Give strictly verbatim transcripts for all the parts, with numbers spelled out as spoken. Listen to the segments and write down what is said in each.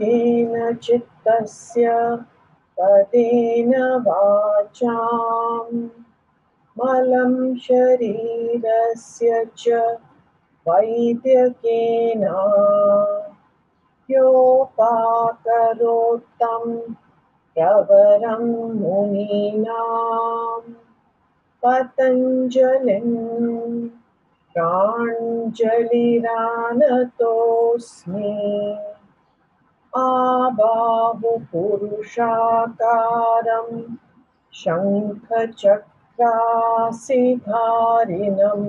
Padena Chittasya Padena Vacham Malam Sharirasya Cha Vaidyakena Yopakarotam Yavaram Muninam Patanjalim Pranjaliranathosmi Abhavu Purushakaram Shankhchakrasiddharinam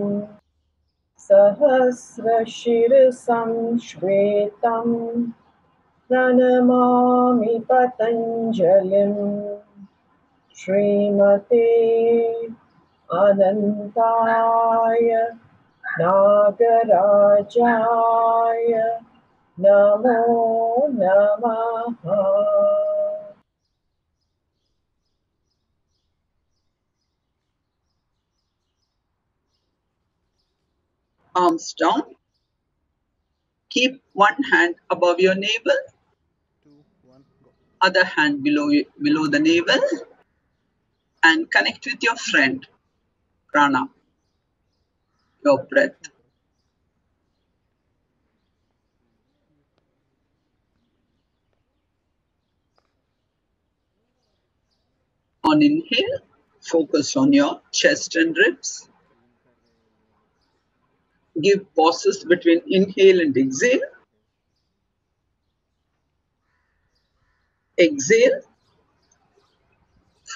Sahasrashirasam Shvetam Pranamami Patanjalim Srimate Anantaya Nagarajaya Namo Namaha. Arms down. Keep one hand above your navel, other hand below below the navel, and connect with your friend, prana, your breath. On inhale, focus on your chest and ribs. Give pauses between inhale and exhale. Exhale,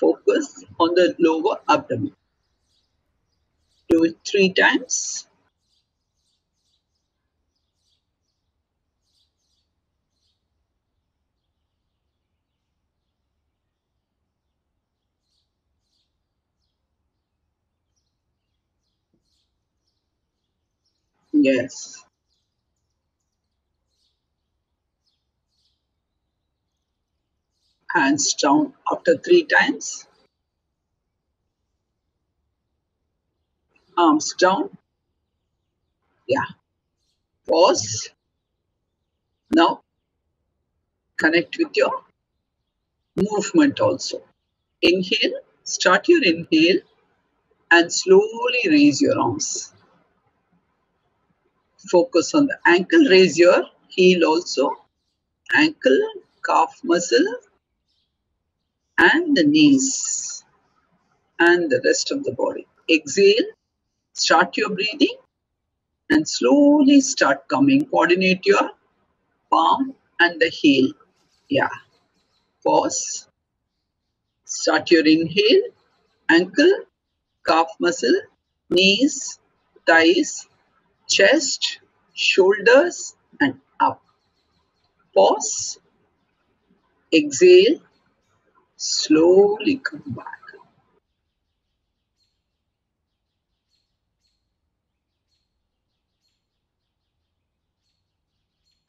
focus on the lower abdomen. Do it three times. Yes. Hands down after three times. Arms down. Yeah. Pause. Now connect with your movement also. Inhale. Start your inhale and slowly raise your arms. Focus on the ankle, raise your heel also, ankle, calf muscle, and the knees, and the rest of the body. Exhale, start your breathing, and slowly start coming. Coordinate your palm and the heel. Yeah. Pause. Start your inhale, ankle, calf muscle, knees, thighs, chest, shoulders, and up. Pause. Exhale. Slowly come back.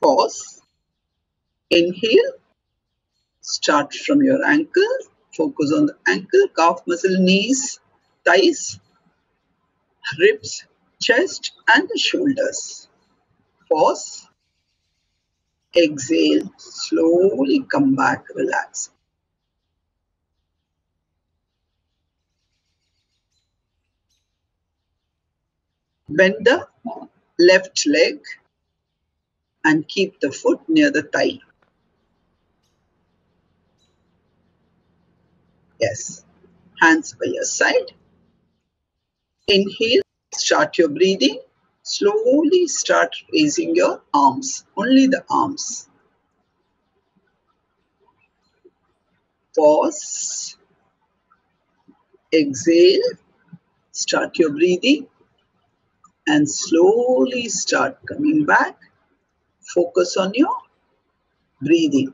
Pause. Inhale. Start from your ankle. Focus on the ankle, calf muscle, knees, thighs, ribs, chest and the shoulders. Pause. Exhale. Slowly come back. Relax. Bend the left leg and keep the foot near the thigh. Yes. Hands by your side. Inhale. Start your breathing. Slowly start raising your arms, only the arms. Pause. Exhale. Start your breathing and slowly start coming back. Focus on your breathing.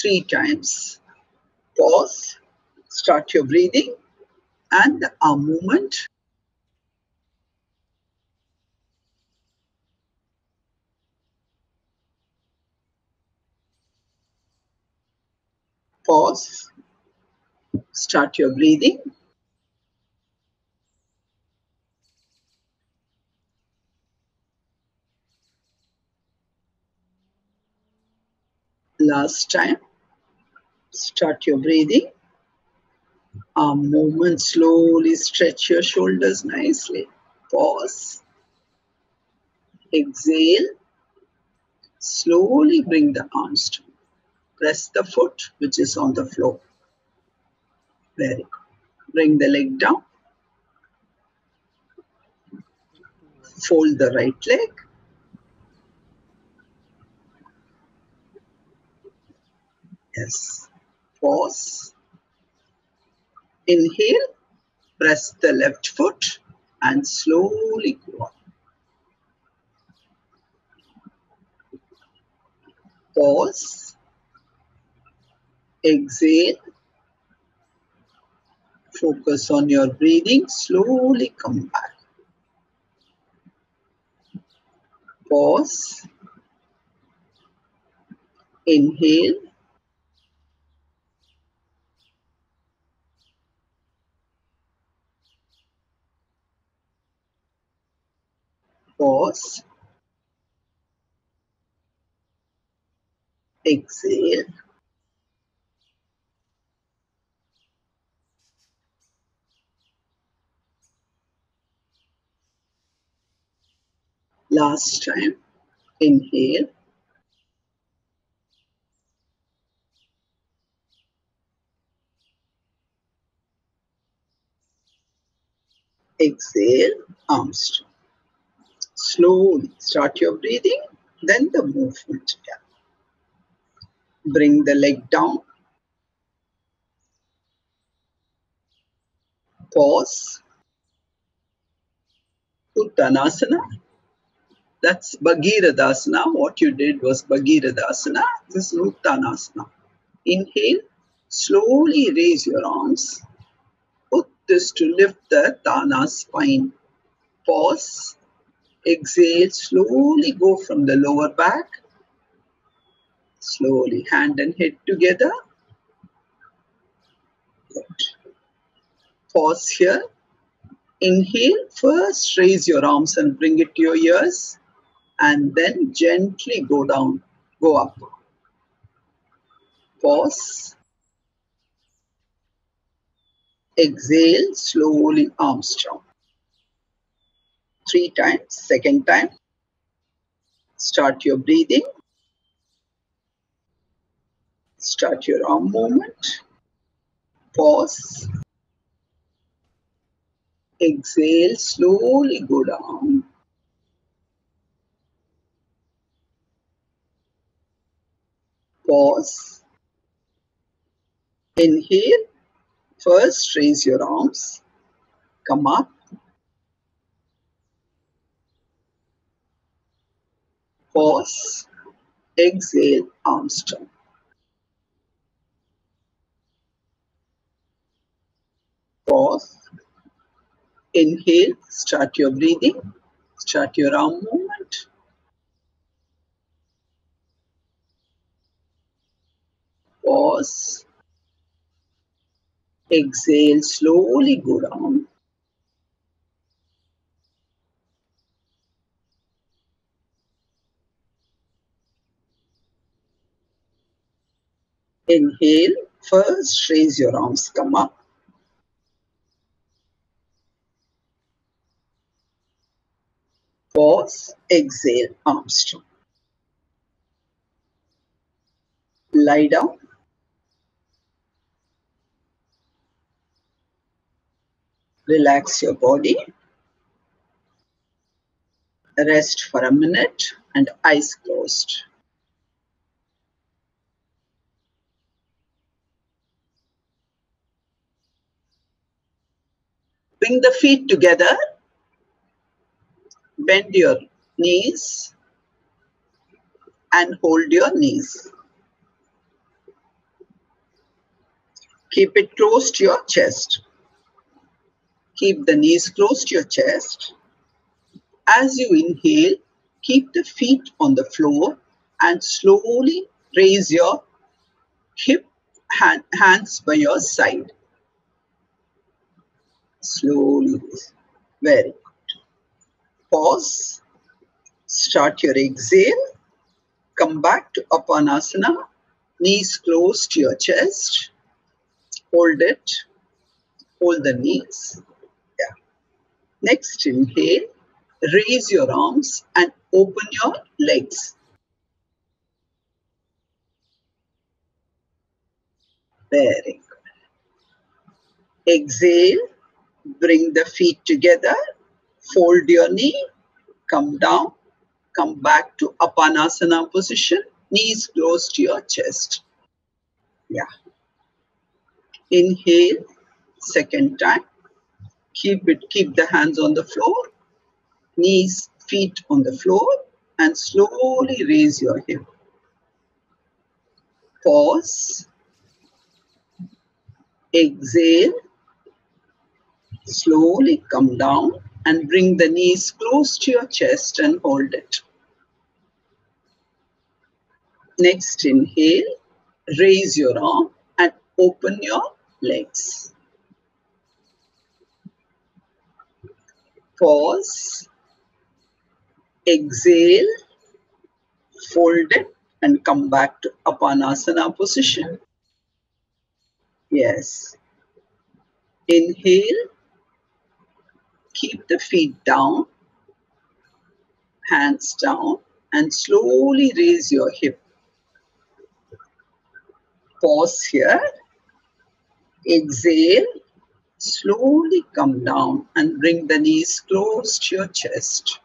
Three times. Pause. Start your breathing and the arm movement. Pause. Start your breathing. last time. Start your breathing. Arm movement, slowly stretch your shoulders nicely. Pause. Exhale. Slowly bring the arms to. Press the foot which is on the floor. Very good. Bring the leg down. Fold the right leg. Yes. Pause. Inhale. Press the left foot and slowly go up. Pause. Exhale. Focus on your breathing. Slowly come back. Pause. Inhale. Pause. Exhale. Last time, inhale. Exhale, arms down. Slowly start your breathing, then the movement. Yeah. Bring the leg down. Pause. Uttanasana. That's Bhagirathasana. What you did was Bhagirathasana. This is Uttanasana. Inhale. Slowly raise your arms. Put this to lift the Tana spine. Pause. Exhale. Slowly go from the lower back. Slowly. Hand and head together. Good. Pause here. Inhale. First raise your arms and bring it to your ears. And then gently go down, go up. Pause. Exhale, slowly arms down. Three times, second time. Start your breathing. Start your arm movement. Pause. Exhale, slowly go down. Pause. Inhale. First, raise your arms. Come up. Pause. Exhale, arms down. Pause. Inhale. Start your breathing. Start your arm movement. Pause. Exhale, slowly go down. Inhale, first raise your arms, come up. Pause, exhale, arms down. Lie down. Relax your body. Rest for a minute and eyes closed. Bring the feet together. Bend your knees and hold your knees. Keep it close to your chest. Keep the knees close to your chest. As you inhale, keep the feet on the floor and slowly raise your hip hand, hands by your side. Slowly. Very good. Pause. Start your exhale. Come back to Apanasana Knees close to your chest. Hold it. Hold the knees. Yeah. Next, inhale. Raise your arms and open your legs. Very good. Exhale. Bring the feet together. Fold your knee. Come down. Come back to Apanasana position. Knees close to your chest. Yeah. Inhale. Second time. Keep it. Keep the hands on the floor. Knees, feet on the floor. And slowly raise your hip. Pause. Exhale. Slowly come down and bring the knees close to your chest and hold it. Next, inhale, raise your arm and open your legs. Pause. Exhale, fold it and come back to Apanasana position. Yes. Inhale. Keep the feet down, hands down, and slowly raise your hip. Pause here. Exhale. Slowly come down and bring the knees close to your chest.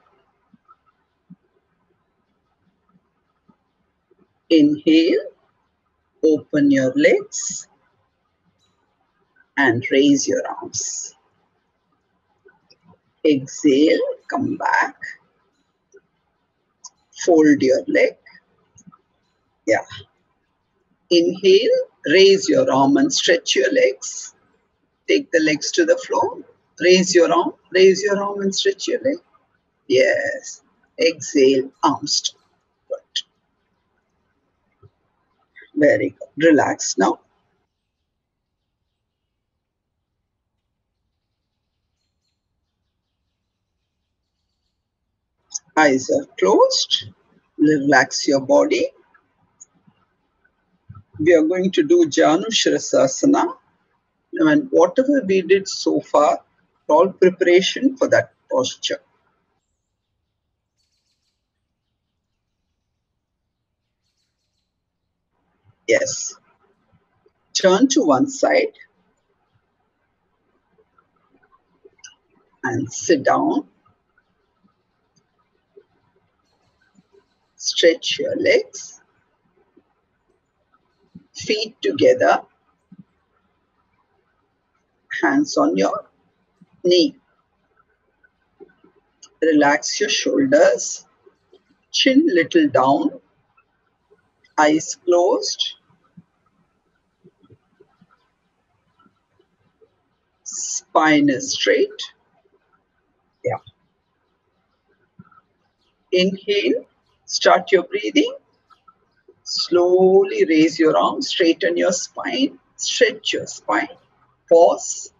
Inhale. Open your legs and raise your arms. Exhale, come back, fold your leg, yeah. Inhale, raise your arm and stretch your legs. Take the legs to the floor, raise your arm, raise your arm and stretch your leg. Yes, exhale, arms down. Good. Very good, relax now. Eyes are closed. Relax your body. We are going to do Janu Shirshasana. And whatever we did so far, all preparation for that posture. Yes. Turn to one side. And sit down. Stretch your legs, feet together, hands on your knee. Relax your shoulders, chin little down, eyes closed. Spine is straight. Yeah. Inhale. Start your breathing. Slowly raise your arms, straighten your spine, stretch your spine. Pause.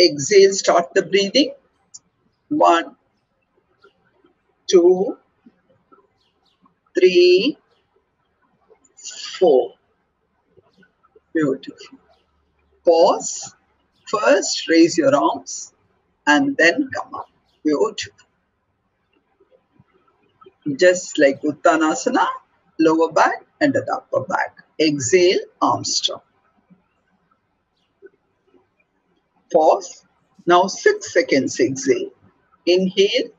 Exhale, start the breathing. One, two, three, four. Beautiful. Pause. First, raise your arms and then come up. Beautiful. Just like Uttanasana, lower back and the upper back. Exhale, arms down. Pause. Now six seconds exhale. Inhale.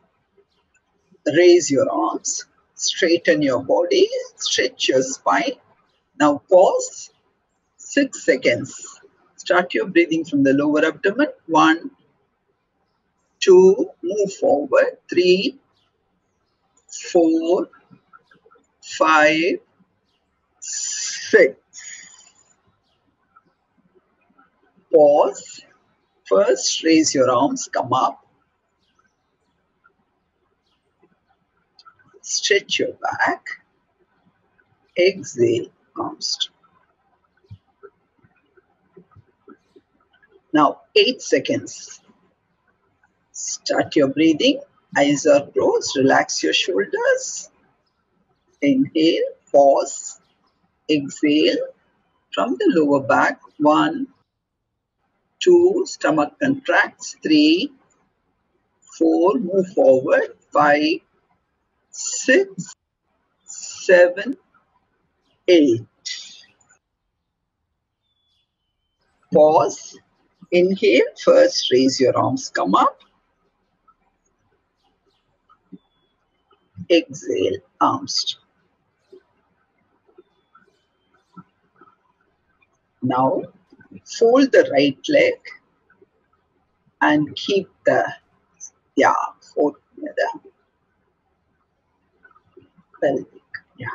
Raise your arms. Straighten your body. Stretch your spine. Now pause. Six seconds. Start your breathing from the lower abdomen. One, two, move forward. Three, four, five, six. Pause. First, raise your arms, come up. Stretch your back. Exhale, arms. Now, eight seconds. Start your breathing. Eyes are closed. Relax your shoulders. Inhale. Pause. exhale from the lower back. One, two, stomach contracts. Three, four, move forward. Five, six, seven, eight. Pause. Inhale. First, raise your arms. Come up. Exhale. Arms. Now, fold the right leg and keep the, yeah, fold the pelvic, yeah,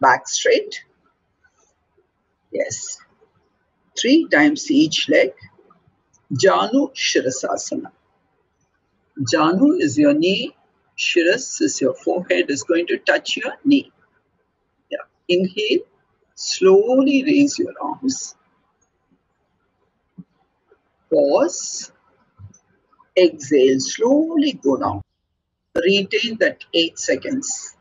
back straight. Yes. Three times each leg. Janu Shirshasana. Janu is your knee. Shiras is your forehead, is going to touch your knee. Yeah. Inhale. Slowly raise your arms. Pause. Exhale. Slowly go down. Retain that eight seconds.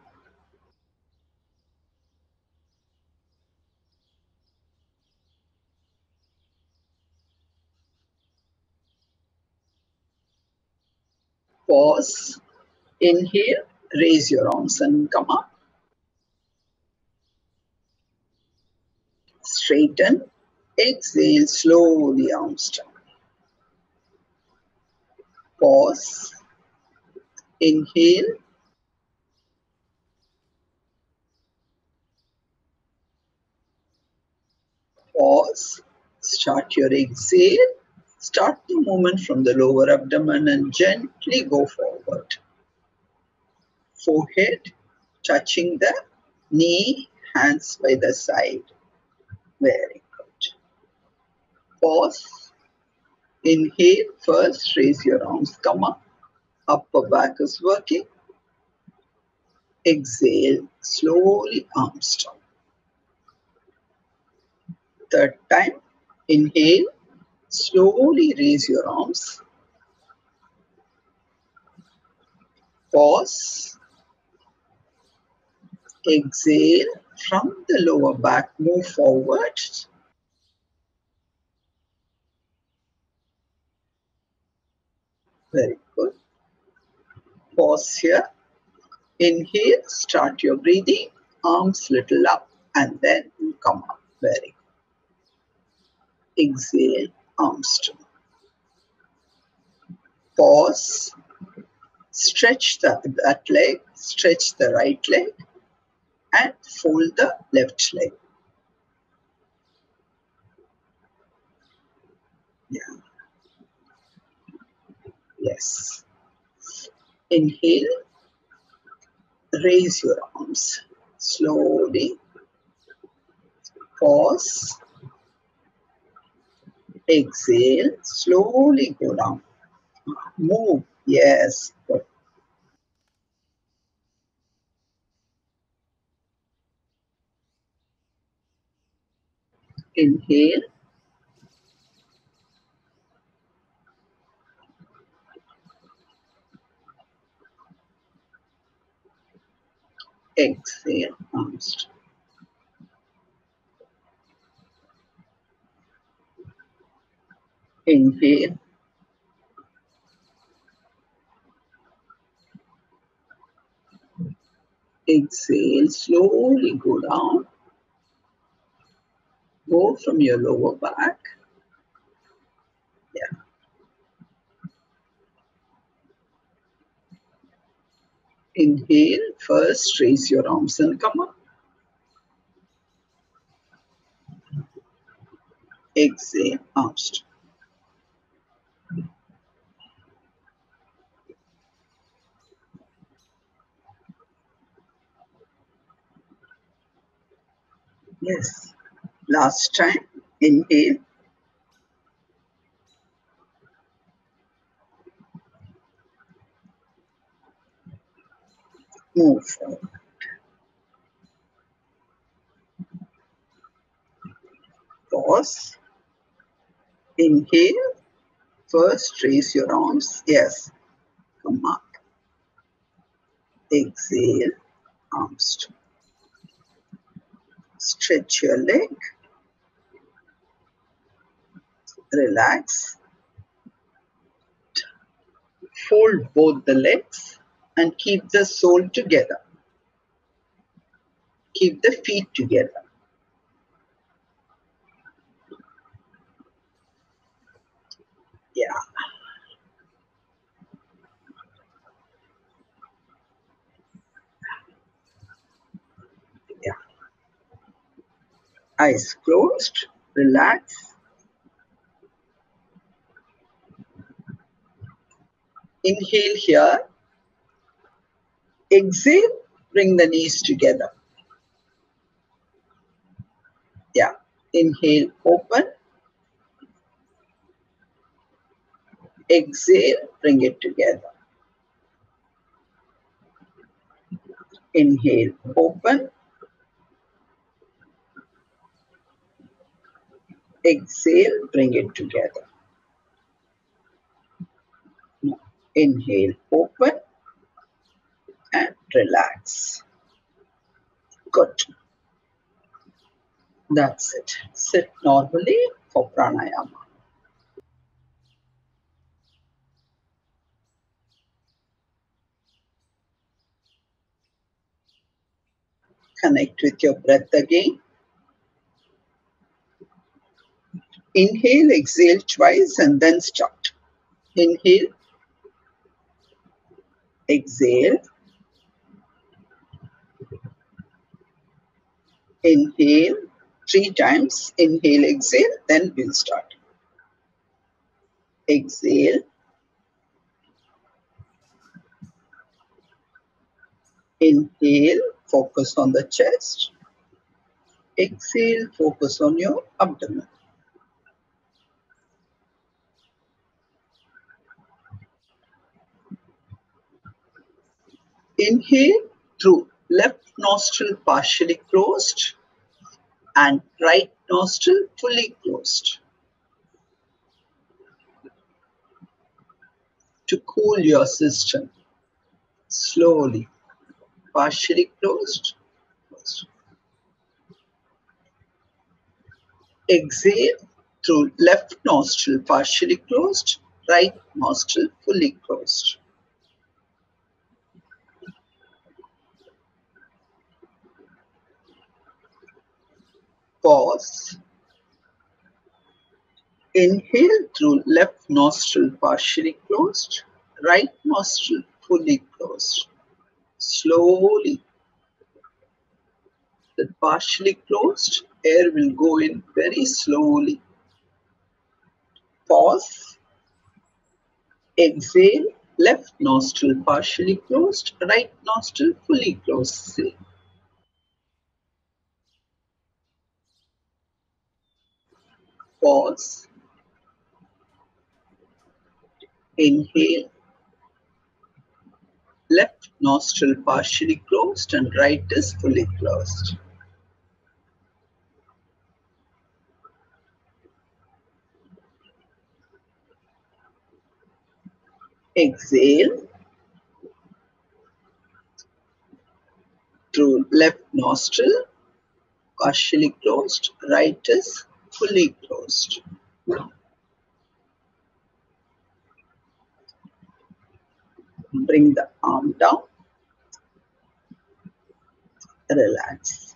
Pause. Inhale. Raise your arms and come up. Straighten. Exhale. Slowly arms down. Pause. Inhale. Pause. Start your exhale. Start the movement from the lower abdomen and gently go forward. Forehead touching the knee, hands by the side. Very good. Pause. Inhale. First, raise your arms. Come up. Upper back is working. Exhale. Slowly arms down. Third time. Inhale. Slowly raise your arms. Pause. Exhale. From the lower back, move forward. Very good. Pause here. Inhale. Start your breathing. Arms little up and then come up. Very good. Exhale. Arms down. Pause. Stretch the, that leg. Stretch the right leg. And fold the left leg. Yeah. Yes. Inhale. Raise your arms. Slowly. Pause. Exhale. Slowly go down. Move. Yes. Good. Inhale. Exhale. Arms. Inhale. Exhale. Slowly go down. Go from your lower back. Yeah. Inhale. First, raise your arms and come up. Exhale. Arms. Yes. Last time, inhale. Move forward. Pause. Inhale. First, raise your arms. Yes. Come up. Exhale. Arms down. Stretch your leg. Relax. Fold both the legs and keep the sole together. Keep the feet together. Yeah. Yeah. Eyes closed. Relax. Inhale here. Exhale. Bring the knees together. Yeah. Inhale. Open. Exhale. Bring it together. Inhale. Open. Exhale. Bring it together. Inhale, open and relax. Good. That's it. Sit normally for pranayama. Connect with your breath again. Inhale, exhale twice and then start. Inhale. Exhale, inhale, three times, inhale, exhale, then we'll start. Exhale, inhale, focus on the chest, exhale, focus on your abdomen. Inhale through left nostril partially closed and right nostril fully closed. To cool your system, slowly, partially closed. closed. Exhale through left nostril partially closed, right nostril fully closed. Pause. Inhale through left nostril partially closed, right nostril fully closed. Slowly. The partially closed air will go in very slowly. Pause. Exhale, left nostril partially closed, right nostril fully closed. Pause. Inhale. Left nostril partially closed and right is fully closed. Exhale. Through left nostril partially closed, right is fully closed. Bring the arm down. Relax.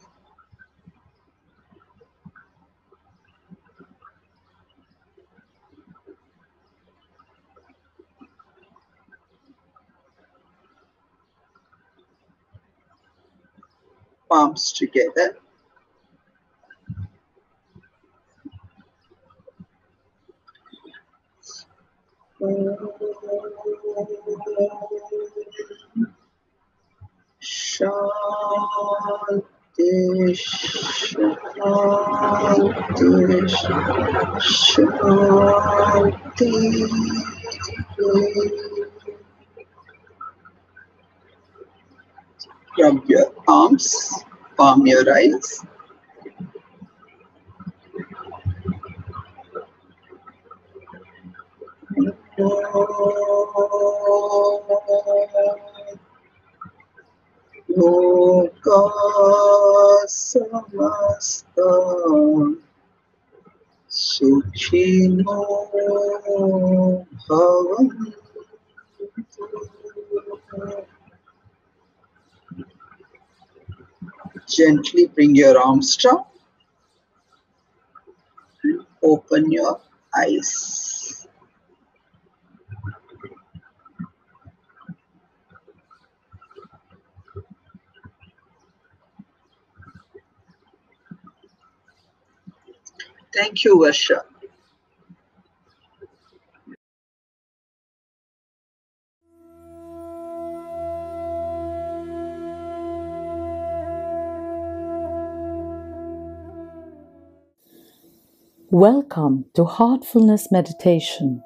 Palms together. Shanti, shanti, shanti. Rub your arms, palm your eyes. Oh, loka samasta sukhino bhavantu. Gently bring your arms down and open your eyes. Thank you, Varsha. Welcome to Heartfulness Meditation.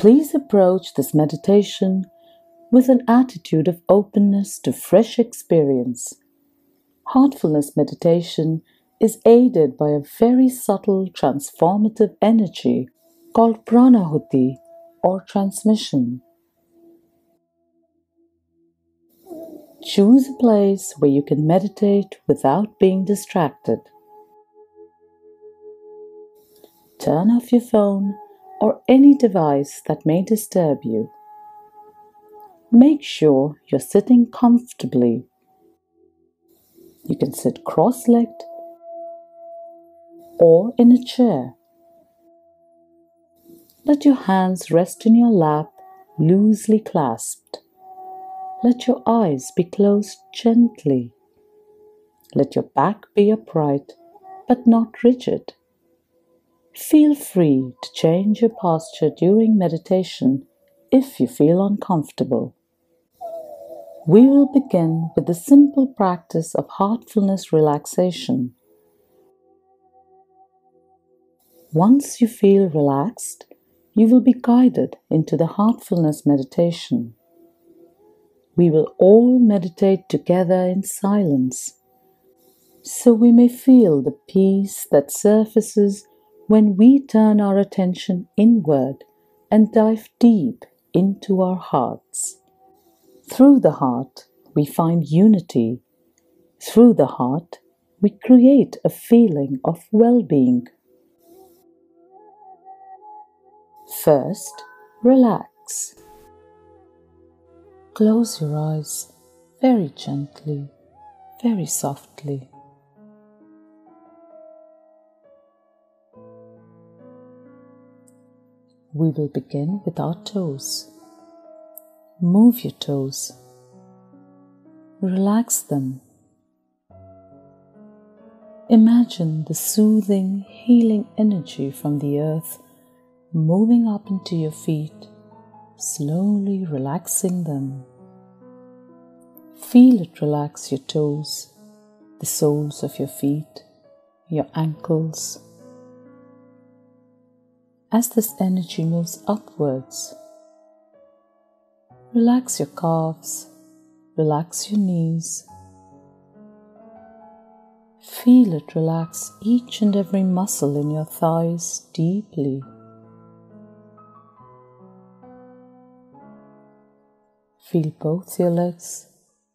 Please approach this meditation with an attitude of openness to fresh experience. Heartfulness Meditation is aided by a very subtle transformative energy called pranahuti or transmission. Choose a place where you can meditate without being distracted. Turn off your phone or any device that may disturb you. Make sure you're sitting comfortably. You can sit cross-legged or in a chair. Let your hands rest in your lap, loosely clasped. Let your eyes be closed gently. Let your back be upright but not rigid. Feel free to change your posture during meditation if you feel uncomfortable. We will begin with the simple practice of heartfulness relaxation. Once you feel relaxed, you will be guided into the heartfulness meditation. We will all meditate together in silence, so we may feel the peace that surfaces when we turn our attention inward and dive deep into our hearts. Through the heart, we find unity. Through the heart, we create a feeling of well-being. First, relax. Close your eyes very gently, very softly. We will begin with our toes. Move your toes. Relax them. Imagine the soothing, healing energy from the earth moving up into your feet, slowly relaxing them. Feel it relax your toes, the soles of your feet, your ankles. As this energy moves upwards, relax your calves, relax your knees. Feel it relax each and every muscle in your thighs deeply. Feel both your legs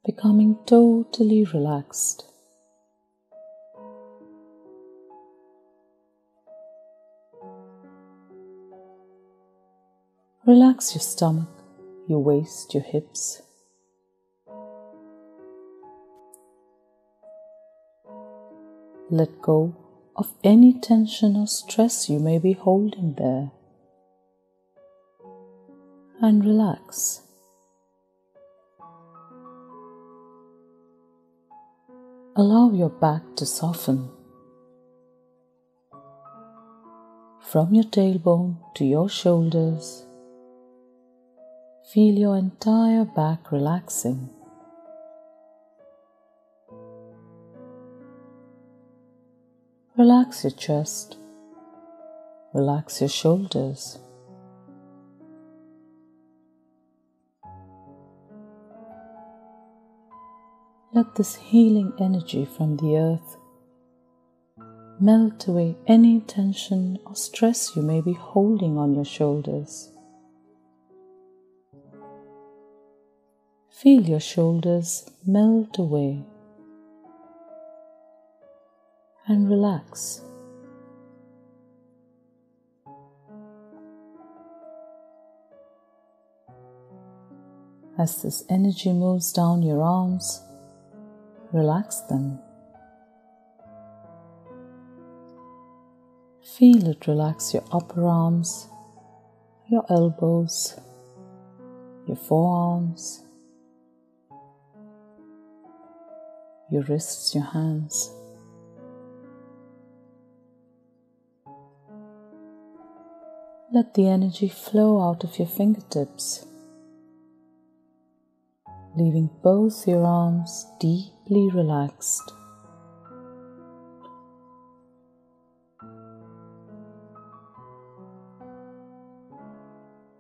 becoming totally relaxed. Relax your stomach, your waist, your hips. Let go of any tension or stress you may be holding there, and relax. Allow your back to soften. From your tailbone to your shoulders, feel your entire back relaxing. Relax your chest. Relax your shoulders. Let this healing energy from the earth melt away any tension or stress you may be holding on your shoulders. Feel your shoulders melt away and relax. As this energy moves down your arms, relax them. Feel it relax your upper arms, your elbows, your forearms, your wrists, your hands. Let the energy flow out of your fingertips, leaving both your arms deeply relaxed.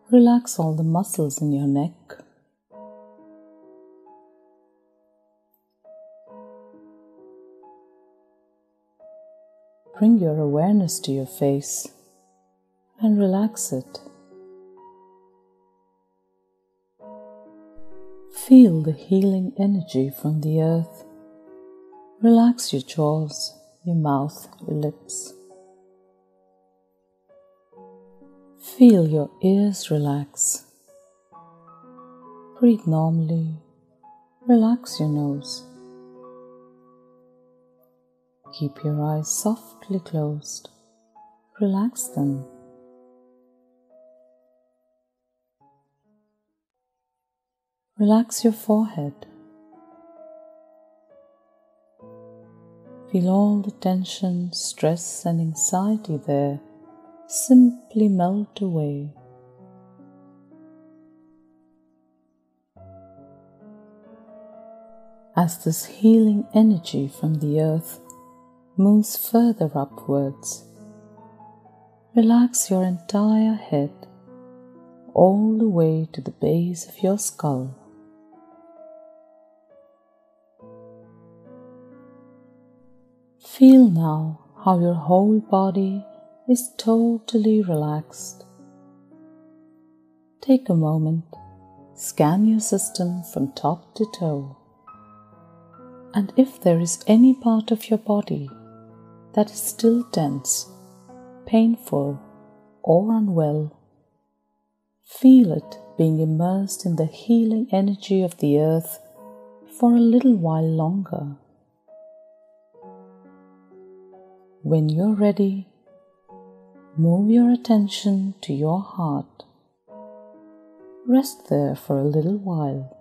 Relax all the muscles in your neck, bring your awareness to your face and relax it. Feel the healing energy from the earth. Relax your jaws, your mouth, your lips. Feel your ears relax. Breathe normally. Relax your nose. Keep your eyes softly closed. Relax them. Relax your forehead. Feel all the tension, stress and anxiety there simply melt away. As this healing energy from the earth moves further upwards, relax your entire head all the way to the base of your skull. Feel now how your whole body is totally relaxed. Take a moment, scan your system from top to toe, and if there is any part of your body that is still tense, painful, or unwell, feel it being immersed in the healing energy of the earth for a little while longer. When you're ready, move your attention to your heart. Rest there for a little while.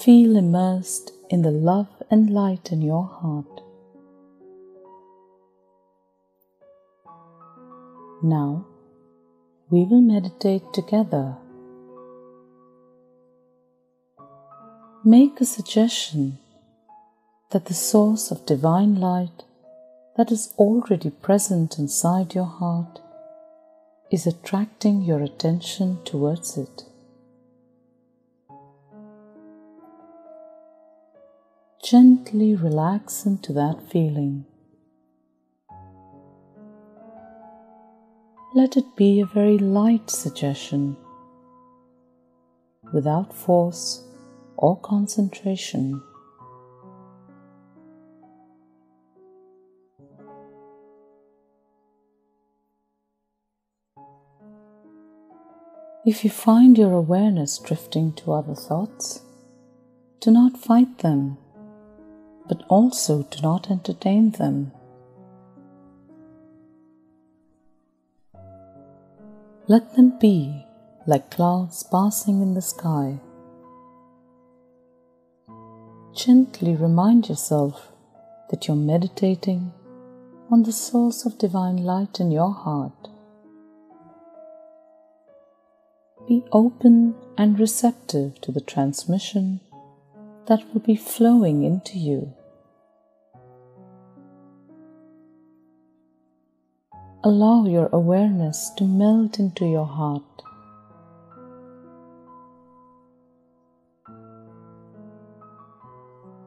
Feel immersed in the love and light in your heart. Now, we will meditate together. Make a suggestion that the source of divine light that is already present inside your heart is attracting your attention towards it. Gently relax into that feeling. Let it be a very light suggestion, without force or concentration. If you find your awareness drifting to other thoughts, do not fight them, but also do not entertain them. Let them be like clouds passing in the sky. Gently remind yourself that you're meditating on the source of divine light in your heart. Be open and receptive to the transmission that will be flowing into you. Allow your awareness to melt into your heart.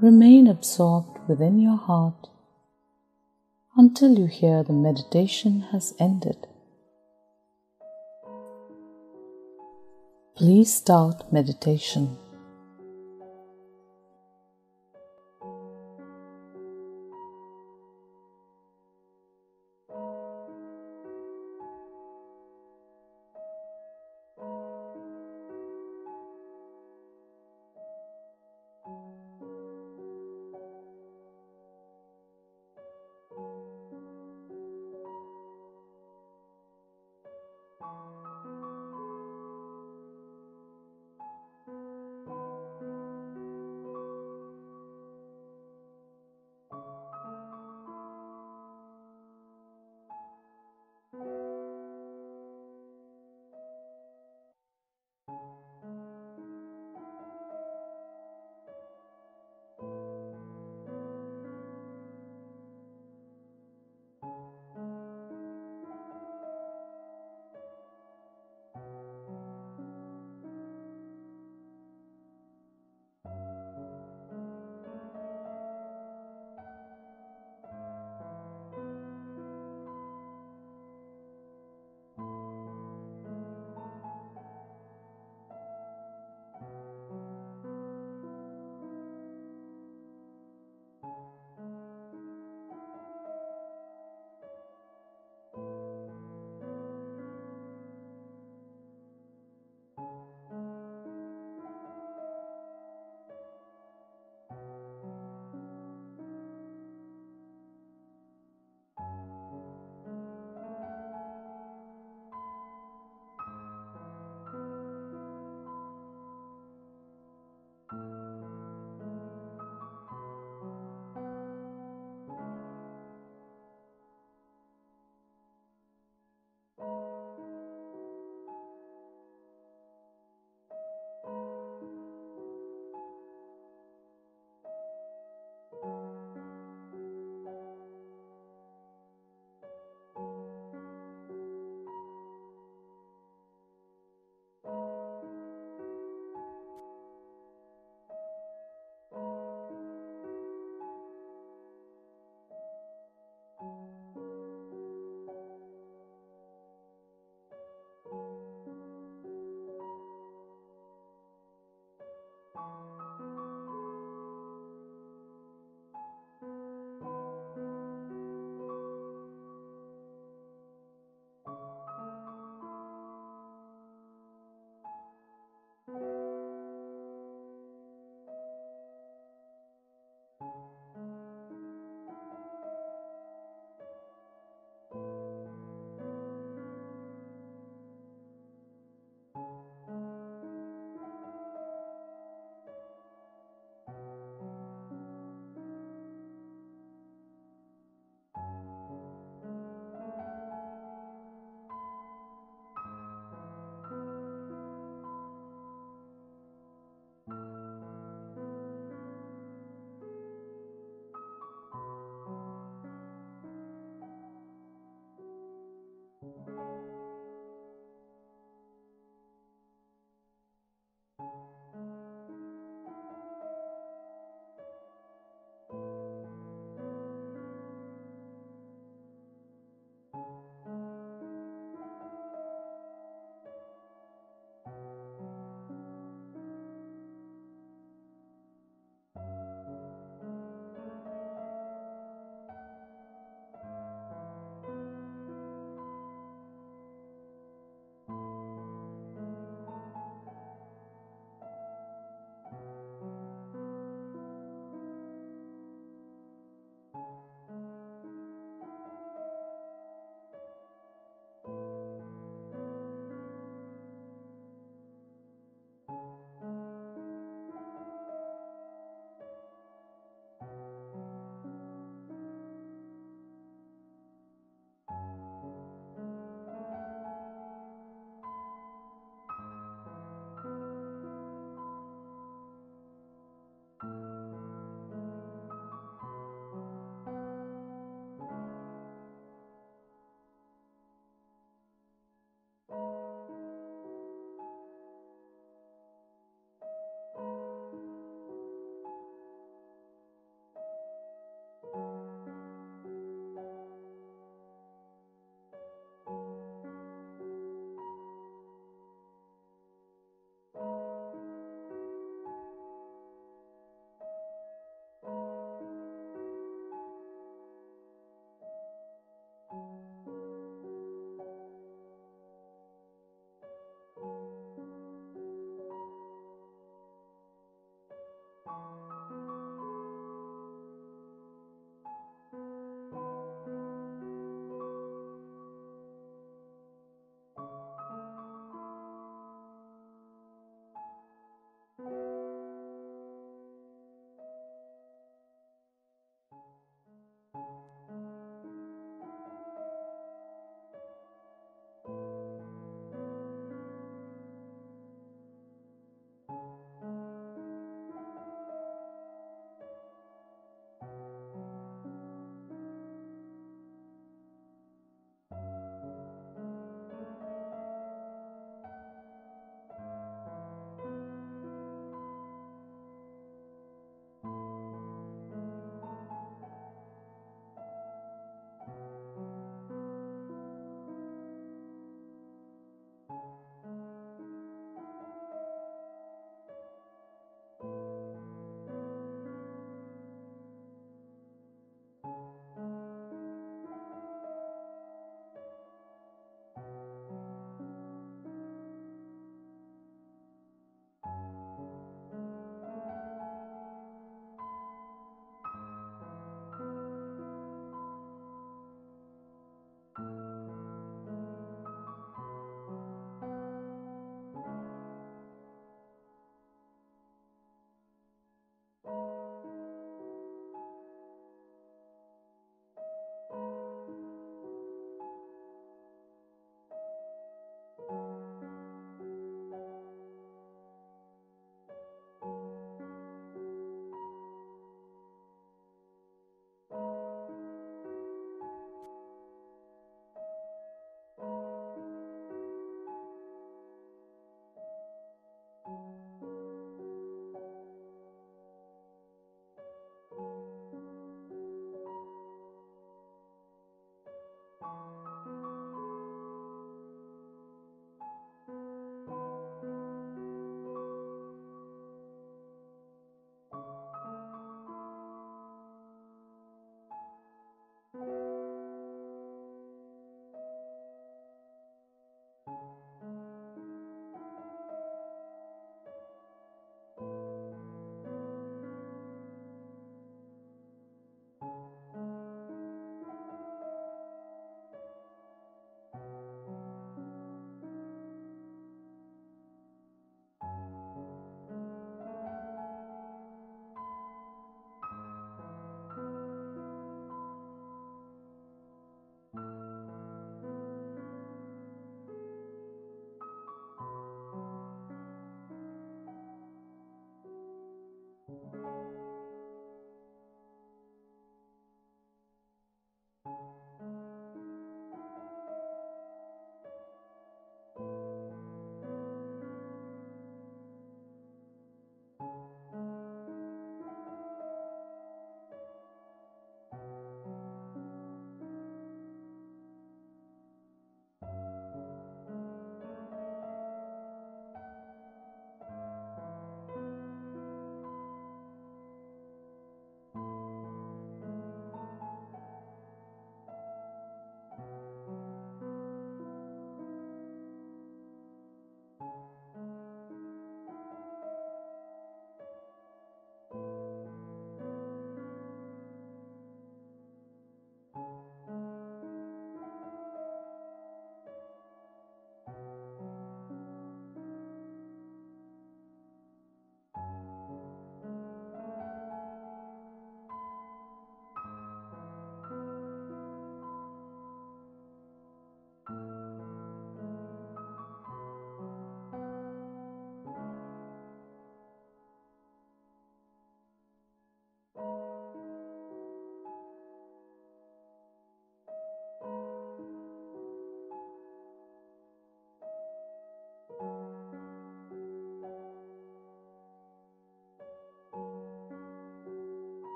Remain absorbed within your heart until you hear the meditation has ended. Please start meditation.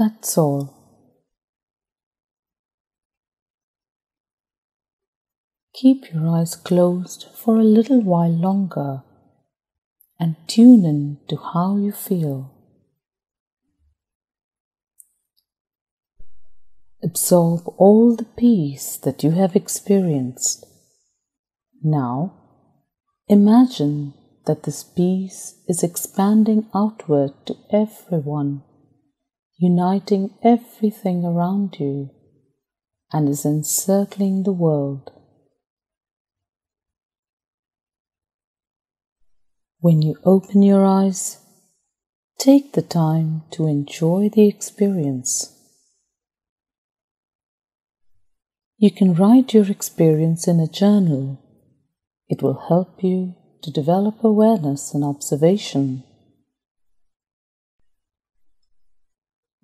That's all. Keep your eyes closed for a little while longer and tune in to how you feel. Absorb all the peace that you have experienced. Now, imagine that this peace is expanding outward to everyone, uniting everything around you, and is encircling the world. When you open your eyes, take the time to enjoy the experience. You can write your experience in a journal. It will help you to develop awareness and observation.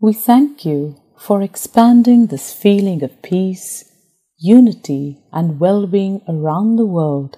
We thank you for expanding this feeling of peace, unity, and well-being around the world.